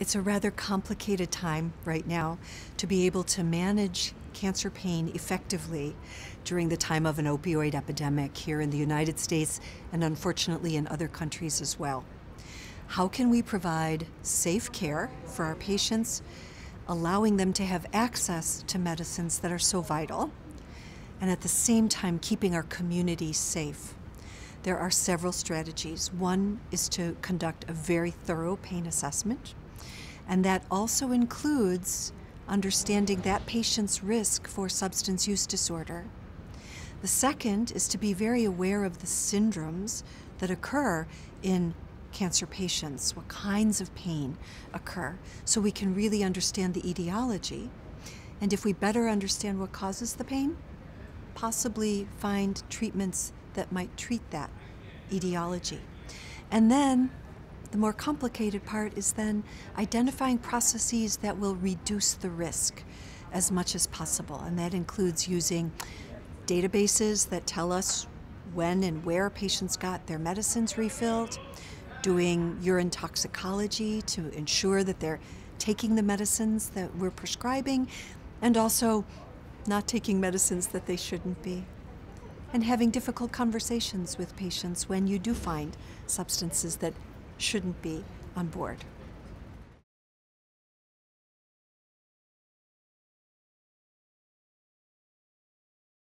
It's a rather complicated time right now to be able to manage cancer pain effectively during the time of an opioid epidemic here in the United States and unfortunately in other countries as well. How can we provide safe care for our patients, allowing them to have access to medicines that are so vital, and at the same time keeping our community safe? There are several strategies. One is to conduct a very thorough pain assessment, and that also includes understanding that patient's risk for substance use disorder. The second is to be very aware of the syndromes that occur in cancer patients, what kinds of pain occur, so we can really understand the etiology. And if we better understand what causes the pain, possibly find treatments that might treat that etiology. And then the more complicated part is then identifying processes that will reduce the risk as much as possible. And that includes using databases that tell us when and where patients got their medicines refilled, doing urine toxicology to ensure that they're taking the medicines that we're prescribing, and also not taking medicines that they shouldn't be, and having difficult conversations with patients when you do find substances that shouldn't be on board.